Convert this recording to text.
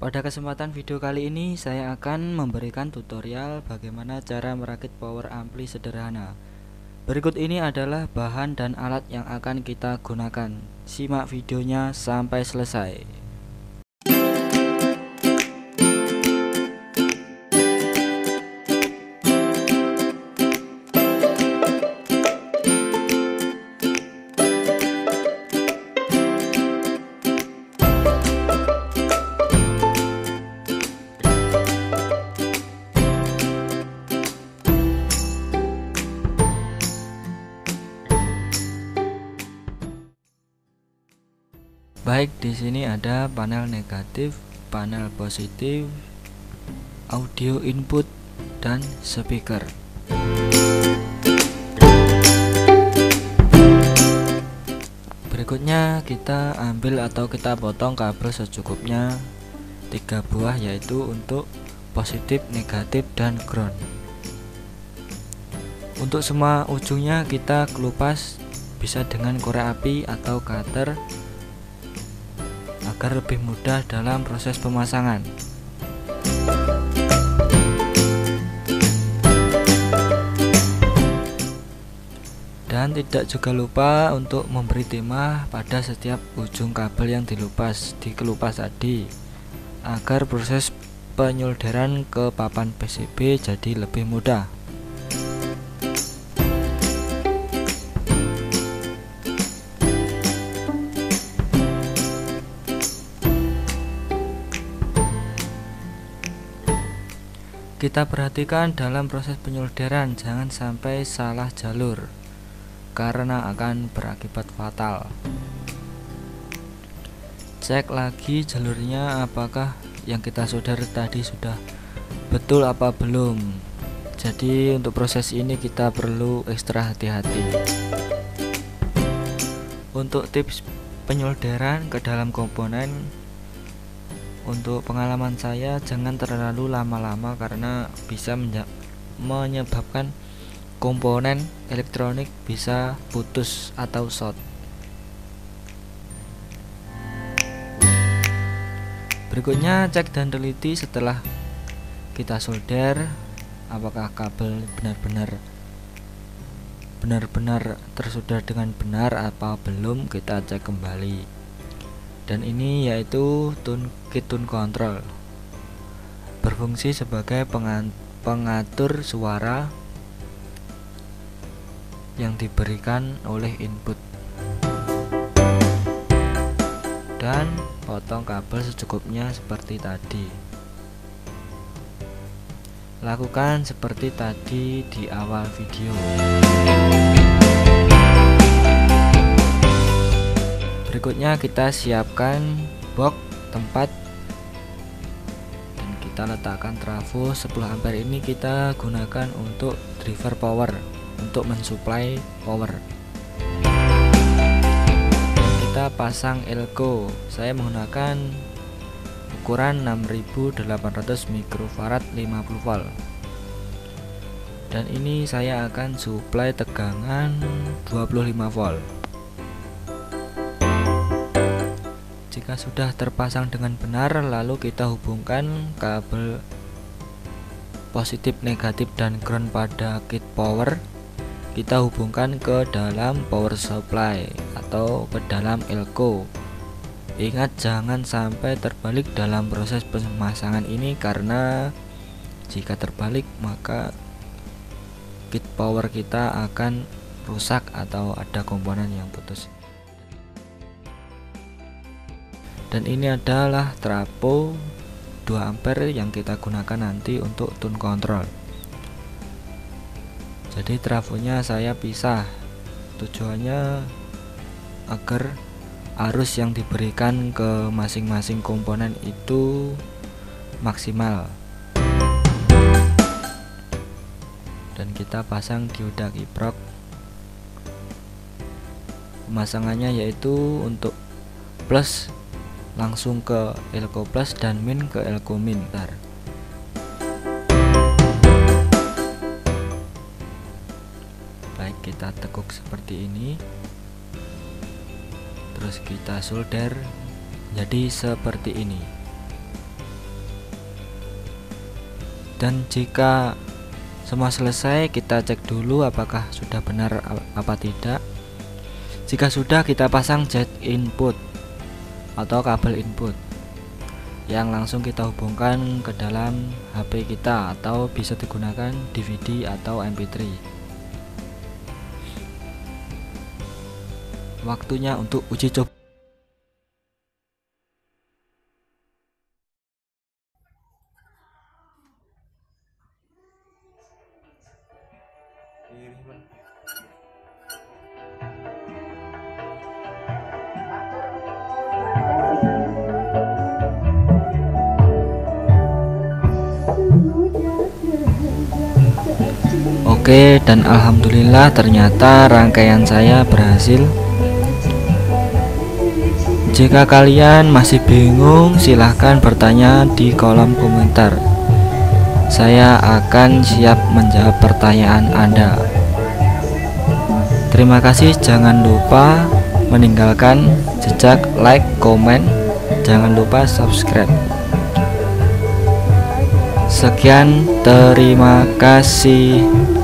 Pada kesempatan video kali ini saya akan memberikan tutorial bagaimana cara merakit power ampli sederhana. Berikut ini adalah bahan dan alat yang akan kita gunakan. Simak videonya sampai selesai. Baik, di sini ada panel negatif, panel positif, audio input, dan speaker. Berikutnya kita ambil atau kita potong kabel secukupnya 3 buah, yaitu untuk positif, negatif, dan ground. Untuk semua ujungnya kita kelupas, bisa dengan korek api atau cutter, agar lebih mudah dalam proses pemasangan. Dan tidak juga lupa untuk memberi timah pada setiap ujung kabel yang dikelupas tadi, agar proses penyolderan ke papan PCB jadi lebih mudah. Kita perhatikan dalam proses penyolderan, jangan sampai salah jalur karena akan berakibat fatal. Cek lagi jalurnya, apakah yang kita solder tadi sudah betul apa belum. Jadi untuk proses ini kita perlu ekstra hati-hati. Untuk tips penyolderan ke dalam komponen, untuk pengalaman saya, jangan terlalu lama-lama karena bisa menyebabkan komponen elektronik bisa putus atau short. Berikutnya cek dan teliti setelah kita solder, apakah kabel benar-benar tersolder dengan benar apa belum, kita cek kembali. Dan ini yaitu kit tune control, berfungsi sebagai pengatur suara yang diberikan oleh input. Dan potong kabel secukupnya seperti tadi. Lakukan seperti tadi di awal video. Berikutnya kita siapkan box, tempat, dan kita letakkan trafo 10 ampere. Ini kita gunakan untuk driver power, untuk mensuplai power. Dan kita pasang Elco. Saya menggunakan ukuran 6800 mikrofarad 50 volt. Dan ini saya akan suplai tegangan 25 volt. Jika sudah terpasang dengan benar, lalu kita hubungkan kabel positif, negatif, dan ground pada kit power. Kita hubungkan ke dalam power supply atau ke dalam Elco. Ingat, jangan sampai terbalik dalam proses pemasangan ini, karena jika terbalik maka kit power kita akan rusak atau ada komponen yang putus. Dan ini adalah trapo 2 ampere yang kita gunakan nanti untuk tune control. Jadi trafonya saya pisah, tujuannya agar arus yang diberikan ke masing-masing komponen itu maksimal. Dan kita pasang dioda kiprok. Pemasangannya yaitu untuk plus langsung ke Elco plus dan min ke Elco min. Baik, kita tekuk seperti ini, terus kita solder jadi seperti ini. dan jika semua selesai kita cek dulu apakah sudah benar apa tidak. Jika sudah, kita pasang jack input atau kabel input yang langsung kita hubungkan ke dalam HP kita atau bisa digunakan DVD atau MP3. Waktunya untuk uji coba. Oke, dan alhamdulillah ternyata rangkaian saya berhasil. Jika kalian masih bingung, silahkan bertanya di kolom komentar. Saya akan siap menjawab pertanyaan Anda. Terima kasih, jangan lupa meninggalkan jejak like, komen, jangan lupa subscribe. Sekian, terima kasih.